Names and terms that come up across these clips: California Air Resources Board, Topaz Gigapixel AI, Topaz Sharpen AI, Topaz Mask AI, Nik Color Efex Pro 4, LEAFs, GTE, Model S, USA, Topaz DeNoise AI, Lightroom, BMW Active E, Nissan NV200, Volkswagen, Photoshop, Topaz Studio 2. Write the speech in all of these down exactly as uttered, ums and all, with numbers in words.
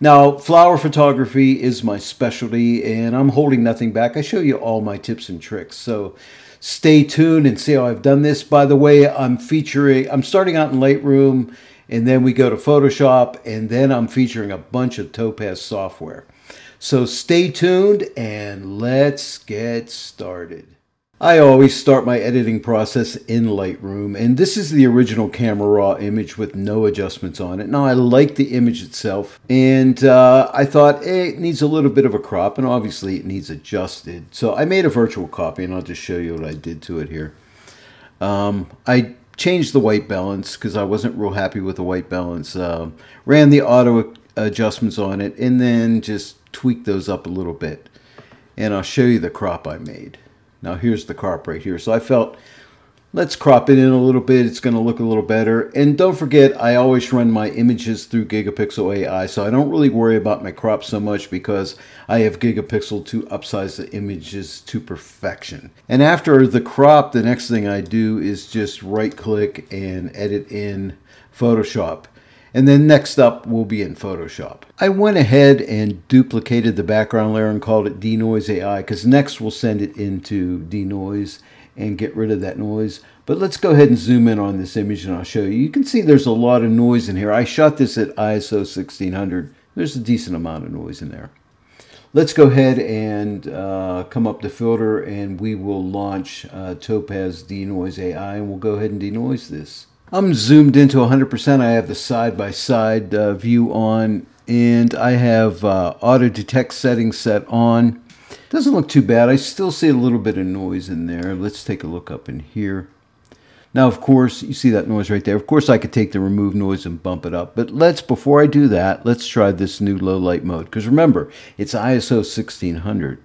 Now, flower photography is my specialty, and I'm holding nothing back. I show you all my tips and tricks, so stay tuned and see how I've done this. By the way, I'm featuring, I'm starting out in Lightroom, and then we go to Photoshop, and then I'm featuring a bunch of Topaz software. So stay tuned, and let's get started. I always start my editing process in Lightroom, and this is the original camera raw image with no adjustments on it. Now, I like the image itself, and uh, I thought, hey, it needs a little bit of a crop, and obviously it needs adjusted. So I made a virtual copy, and I'll just show you what I did to it here. Um, I changed the white balance because I wasn't real happy with the white balance. Uh, ran the auto adjustments on it, and then just tweaked those up a little bit. And I'll show you the crop I made. Now here's the crop right here. So I felt, let's crop it in a little bit. It's going to look a little better. And don't forget, I always run my images through Gigapixel A I. So I don't really worry about my crop so much because I have Gigapixel to upsize the images to perfection. And after the crop, the next thing I do is just right click and edit in Photoshop. And then next up will be in Photoshop. I went ahead and duplicated the background layer and called it DeNoise A I because next we'll send it into DeNoise and get rid of that noise. But let's go ahead and zoom in on this image and I'll show you. You can see there's a lot of noise in here. I shot this at I S O sixteen hundred. There's a decent amount of noise in there. Let's go ahead and uh, come up to filter and we will launch uh, Topaz DeNoise A I and we'll go ahead and denoise this. I'm zoomed into one hundred percent. I have the side-by-side -side, uh, view on, and I have uh, auto-detect settings set on. Doesn't look too bad. I still see a little bit of noise in there. Let's take a look up in here. Now, of course, you see that noise right there. Of course, I could take the remove noise and bump it up. But let's, before I do that, let's try this new low-light mode. Because remember, it's I S O sixteen hundred.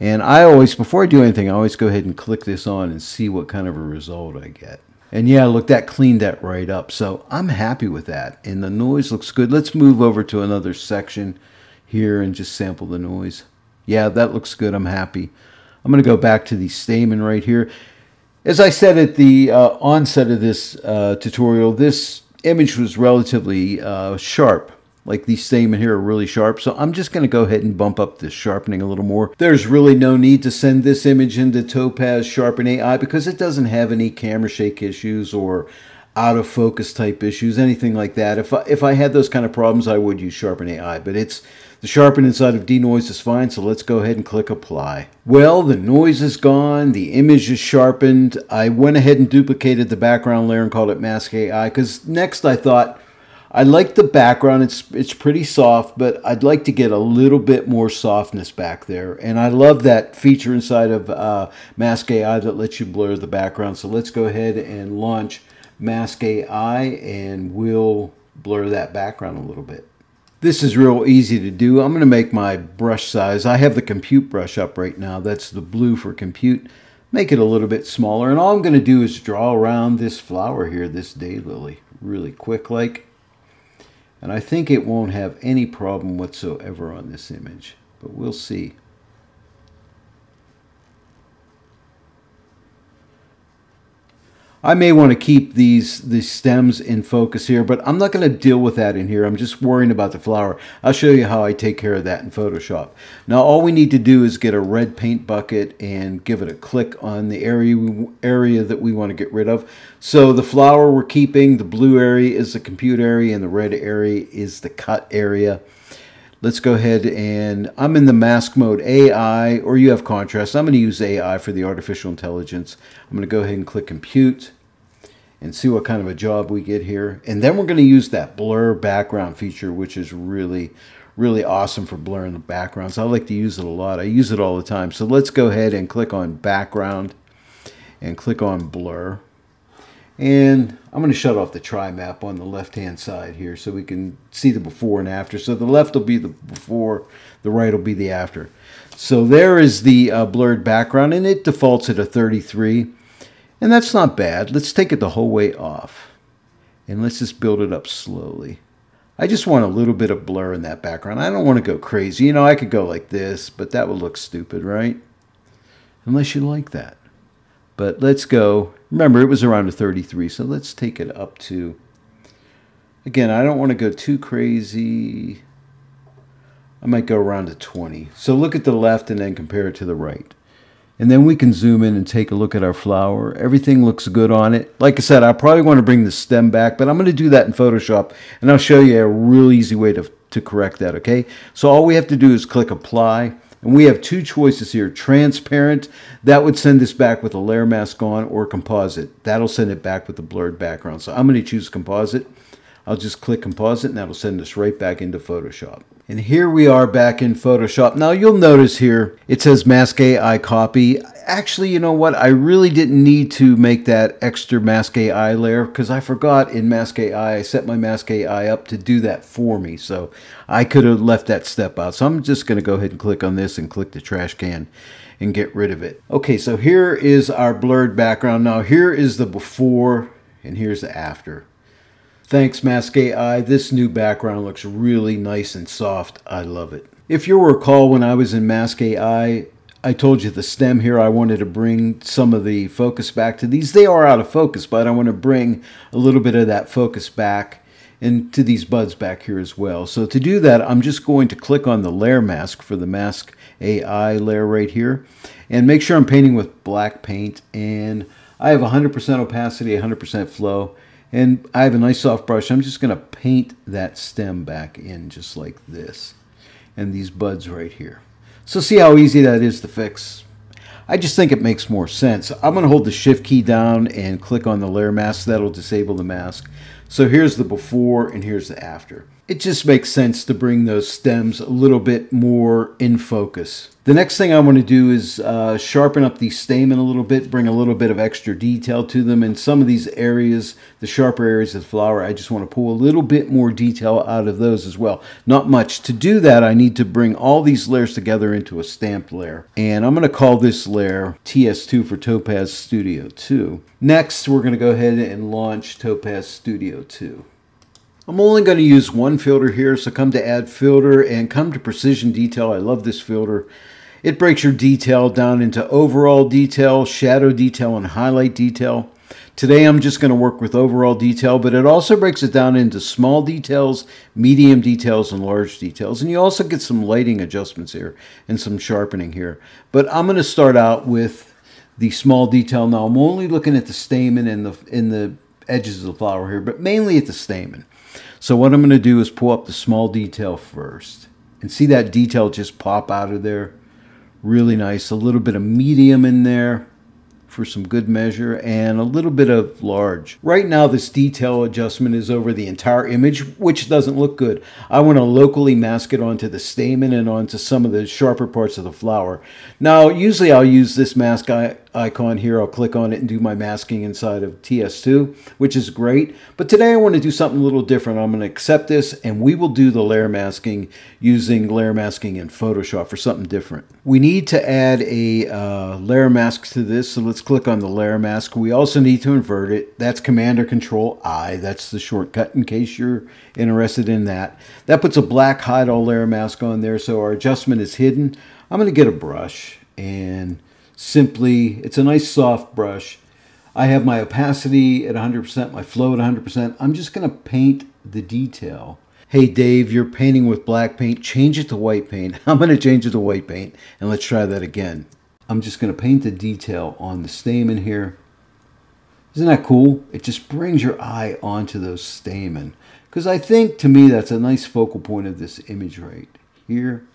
And I always, before I do anything, I always go ahead and click this on and see what kind of a result I get. And yeah, look, that cleaned that right up. So I'm happy with that. And the noise looks good. Let's move over to another section here and just sample the noise. Yeah, that looks good. I'm happy. I'm going to go back to the stamen right here. As I said at the uh, onset of this uh, tutorial, this image was relatively uh, sharp. Like these stamen here are really sharp. So I'm just going to go ahead and bump up the sharpening a little more. There's really no need to send this image into Topaz Sharpen A I because it doesn't have any camera shake issues or out of focus type issues, anything like that. If I, if I had those kind of problems, I would use Sharpen A I, but it's the sharpen inside of DeNoise is fine. So let's go ahead and click apply. Well, the noise is gone. The image is sharpened. I went ahead and duplicated the background layer and called it Mask A I because next I thought, I like the background, it's, it's pretty soft, but I'd like to get a little bit more softness back there. And I love that feature inside of uh, Mask A I that lets you blur the background. So let's go ahead and launch Mask A I and we'll blur that background a little bit. This is real easy to do. I'm gonna make my brush size. I have the compute brush up right now. That's the blue for compute. Make it a little bit smaller. And all I'm gonna do is draw around this flower here, this daylily, really quick like. And I think it won't have any problem whatsoever on this image, but we'll see. I may want to keep these, these stems in focus here, but I'm not going to deal with that in here. I'm just worrying about the flower. I'll show you how I take care of that in Photoshop. Now, all we need to do is get a red paint bucket and give it a click on the area, we, area that we want to get rid of. So the flower we're keeping, the blue area is the compute area, and the red area is the cut area. Let's go ahead and I'm in the mask mode A I, or you have contrast. I'm going to use A I for the artificial intelligence. I'm going to go ahead and click compute and see what kind of a job we get here. And then we're going to use that blur background feature, which is really, really awesome for blurring the backgrounds. I like to use it a lot. I use it all the time. So let's go ahead and click on background and click on blur. And I'm going to shut off the tri map on the left hand side here so we can see the before and after. So the left will be the before, the right will be the after. So there is the uh, blurred background and it defaults at a thirty-three. And that's not bad. Let's take it the whole way off. And let's just build it up slowly. I just want a little bit of blur in that background. I don't want to go crazy. You know, I could go like this, but that would look stupid, right? Unless you like that. But let's go. Remember, it was around a thirty-three, so let's take it up to, again, I don't want to go too crazy. I might go around to twenty. So look at the left and then compare it to the right. And then we can zoom in and take a look at our flower. Everything looks good on it. Like I said, I probably want to bring the stem back, but I'm going to do that in Photoshop, and I'll show you a real easy way to, to correct that, okay? So all we have to do is click Apply, and we have two choices here. Transparent, that would send this back with a layer mask on, or Composite. That'll send it back with a blurred background. So I'm going to choose Composite. I'll just click Composite, and that'll send us right back into Photoshop. And here we are back in Photoshop. Now you'll notice here it says Mask A I copy. Actually, you know what? I really didn't need to make that extra Mask A I layer because I forgot in Mask A I, I set my Mask A I up to do that for me. So I could have left that step out. So I'm just going to go ahead and click on this and click the trash can and get rid of it. Okay, so here is our blurred background. Now here is the before and here's the after. Thanks, Mask A I. This new background looks really nice and soft. I love it. If you'll recall, when I was in Mask A I, I told you the stem here, I wanted to bring some of the focus back to these. They are out of focus, but I want to bring a little bit of that focus back and to these buds back here as well. So to do that, I'm just going to click on the layer mask for the Mask A I layer right here. And make sure I'm painting with black paint. And I have one hundred percent opacity, one hundred percent flow. And I have a nice soft brush. I'm just going to paint that stem back in just like this. And these buds right here. So see how easy that is to fix? I just think it makes more sense. I'm going to hold the shift key down and click on the layer mask. That'll disable the mask. So here's the before and here's the after. It just makes sense to bring those stems a little bit more in focus. The next thing I want to do is uh, sharpen up the stamen a little bit, bring a little bit of extra detail to them. And some of these areas, the sharper areas of the flower, I just want to pull a little bit more detail out of those as well. Not much. To do that, I need to bring all these layers together into a stamped layer. And I'm going to call this layer T S two for Topaz Studio two. Next, we're going to go ahead and launch Topaz Studio two. I'm only going to use one filter here, so come to Add Filter and come to Precision Detail. I love this filter. It breaks your detail down into Overall Detail, Shadow Detail, and Highlight Detail. Today I'm just going to work with Overall Detail, but it also breaks it down into small details, medium details, and large details. And you also get some lighting adjustments here and some sharpening here. But I'm going to start out with the small detail. Now I'm only looking at the stamen and the, in the edges of the flower here, but mainly at the stamen. So what I'm going to do is pull up the small detail first. And see that detail just pop out of there? Really nice. A little bit of medium in there for some good measure and a little bit of large. Right now this detail adjustment is over the entire image, which doesn't look good. I want to locally mask it onto the stamen and onto some of the sharper parts of the flower. Now usually I'll use this mask icon here. I'll click on it and do my masking inside of T S two, which is great. But today I want to do something a little different. I'm going to accept this and we will do the layer masking using layer masking in Photoshop for something different. We need to add a uh, layer mask to this, so let's click on the layer mask. We also need to invert it. That's Command or Control I. That's the shortcut in case you're interested in that. That puts a black hide all layer mask on there, so our adjustment is hidden. I'm going to get a brush and simply, it's a nice soft brush. I have my opacity at one hundred percent, my flow at one hundred percent. I'm just going to paint the detail. Hey Dave, you're painting with black paint. Change it to white paint. I'm going to change it to white paint and let's try that again. I'm just going to paint the detail on the stamen here. Isn't that cool? It just brings your eye onto those stamen. Because I think, to me, that's a nice focal point of this image right here.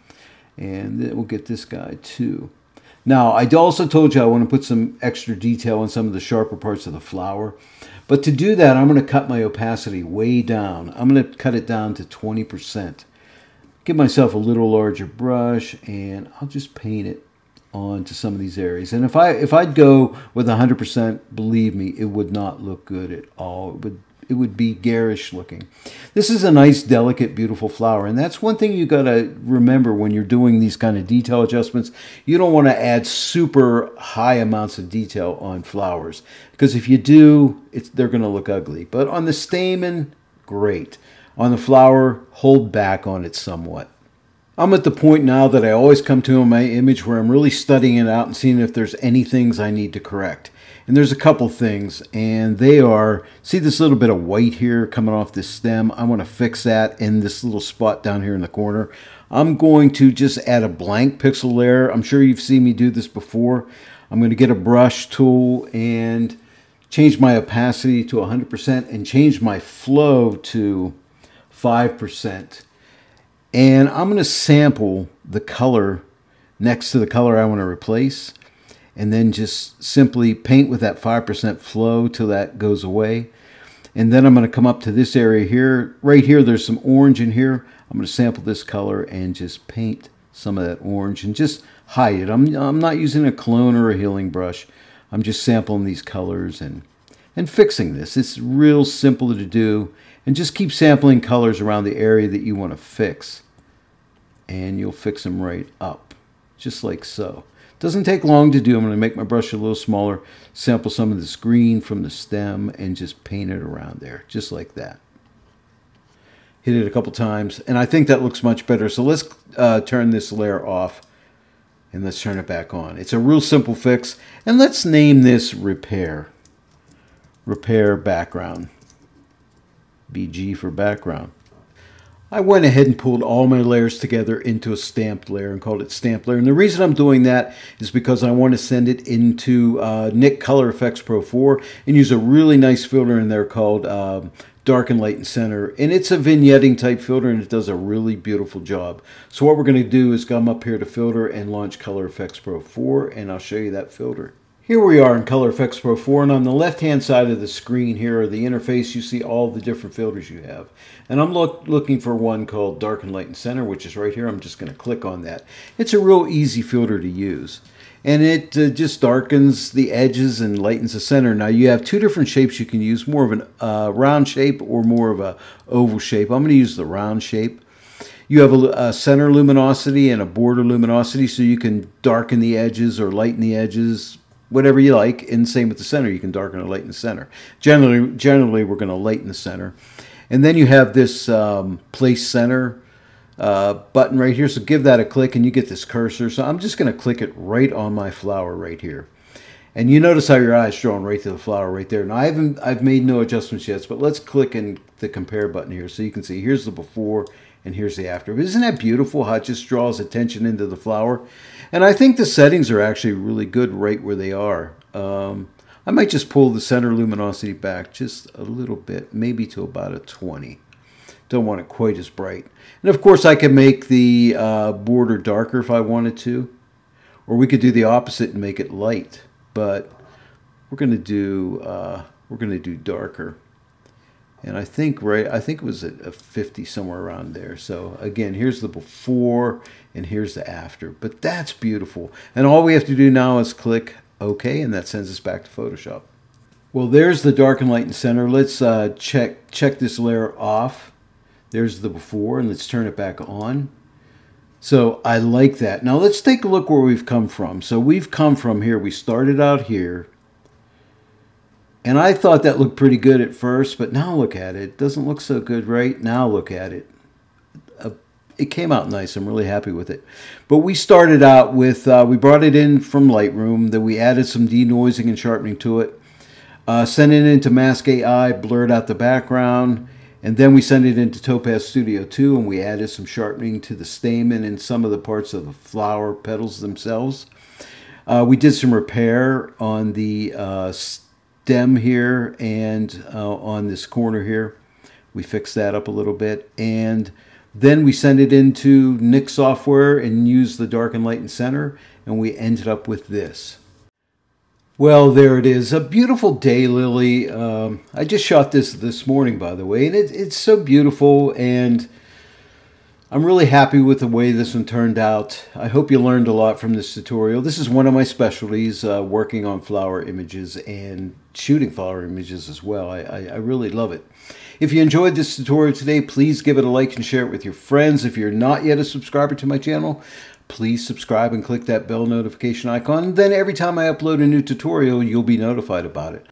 And then we'll get this guy too. Now, I also told you I want to put some extra detail on some of the sharper parts of the flower. But to do that, I'm going to cut my opacity way down. I'm going to cut it down to twenty percent. Give myself a little larger brush, and I'll just paint it onto some of these areas. And if, I, if I'd go with one hundred percent, believe me, it would not look good at all. It would, it would be garish looking. This is a nice, delicate, beautiful flower. And that's one thing you got to remember when you're doing these kind of detail adjustments. You don't want to add super high amounts of detail on flowers. Because if you do, it's, they're going to look ugly. But on the stamen, great. On the flower, hold back on it somewhat. I'm at the point now that I always come to in my image where I'm really studying it out and seeing if there's any things I need to correct. And there's a couple things, and they are, see this little bit of white here coming off this stem? I want to fix that, and this little spot down here in the corner. I'm going to just add a blank pixel layer. I'm sure you've seen me do this before. I'm going to get a brush tool and change my opacity to one hundred percent and change my flow to five percent. And I'm going to sample the color next to the color I want to replace, and then just simply paint with that five percent flow till that goes away. And then I'm going to come up to this area here. Right here, there's some orange in here. I'm going to sample this color and just paint some of that orange and just hide it. I'm, I'm not using a clone or a healing brush. I'm just sampling these colors and, and fixing this. It's real simple to do. And just keep sampling colors around the area that you want to fix, and you'll fix them right up, just like so. Doesn't take long to do. I'm going to make my brush a little smaller, sample some of this green from the stem, and just paint it around there, just like that. Hit it a couple times, and I think that looks much better. So let's uh, turn this layer off, and let's turn it back on. It's a real simple fix, and let's name this Repair. Repair Background. B G for background. I went ahead and pulled all my layers together into a stamped layer and called it Stamp Layer. And the reason I'm doing that is because I want to send it into uh, Nik Color Efex Pro four and use a really nice filter in there called uh, Dark and Light and Center. And it's a vignetting type filter, and it does a really beautiful job. So what we're going to do is come up here to Filter and launch Color Efex Pro four, and I'll show you that filter. Here we are in Color Efex Pro four, and on the left-hand side of the screen here, or the interface, you see all the different filters you have. And I'm look, looking for one called Dark and Light and Center, which is right here. I'm just going to click on that. It's a real easy filter to use. And it uh, just darkens the edges and lightens the center. Now, you have two different shapes you can use, more of a uh, round shape or more of a oval shape. I'm going to use the round shape. You have a, a center luminosity and a border luminosity, so you can darken the edges or lighten the edges, whatever you like, and same with the center. You can darken or lighten the center. Generally, generally we're going to lighten the center. And then you have this um, place center uh, button right here. So give that a click, and you get this cursor. So I'm just going to click it right on my flower right here. And you notice how your eye is drawn right to the flower right there. Now, I haven't, I've made no adjustments yet, but let's click in the compare button here so you can see here's the before and here's the after. But isn't that beautiful how it just draws attention into the flower? And I think the settings are actually really good right where they are. Um, I might just pull the center luminosity back just a little bit, maybe to about a twenty. Don't want it quite as bright. And of course, I can make the uh, border darker if I wanted to. Or we could do the opposite and make it light. But we're going to do uh, we're going to do darker. And I think right, I think it was at a fifty somewhere around there. So again, here's the before and here's the after. But that's beautiful. And all we have to do now is click OK, and that sends us back to Photoshop. Well, there's the dark and light and center. Let's uh, check check this layer off. There's the before, and let's turn it back on. So I like that. Now let's take a look where we've come from. So we've come from here. We started out here. And I thought that looked pretty good at first, but now look at it. It doesn't look so good right now. Look at it. Uh, it came out nice. I'm really happy with it. But we started out with, uh, we brought it in from Lightroom, then we added some denoising and sharpening to it, uh, sent it into Mask A I, blurred out the background, and then we sent it into Topaz Studio two, and we added some sharpening to the stamen and some of the parts of the flower petals themselves. Uh, we did some repair on the uh, stem here and uh, on this corner here. We fixed that up a little bit, and then we sent it into Nik software and used the dark and light and center, and we ended up with this. Well, there it is. A beautiful day lily. Um, I just shot this this morning, by the way, and it, it's so beautiful, and I'm really happy with the way this one turned out. I hope you learned a lot from this tutorial. This is one of my specialties, uh, working on flower images and shooting flower images as well. I, I, I really love it. If you enjoyed this tutorial today, please give it a like and share it with your friends. If you're not yet a subscriber to my channel, please subscribe and click that bell notification icon. Then every time I upload a new tutorial, you'll be notified about it.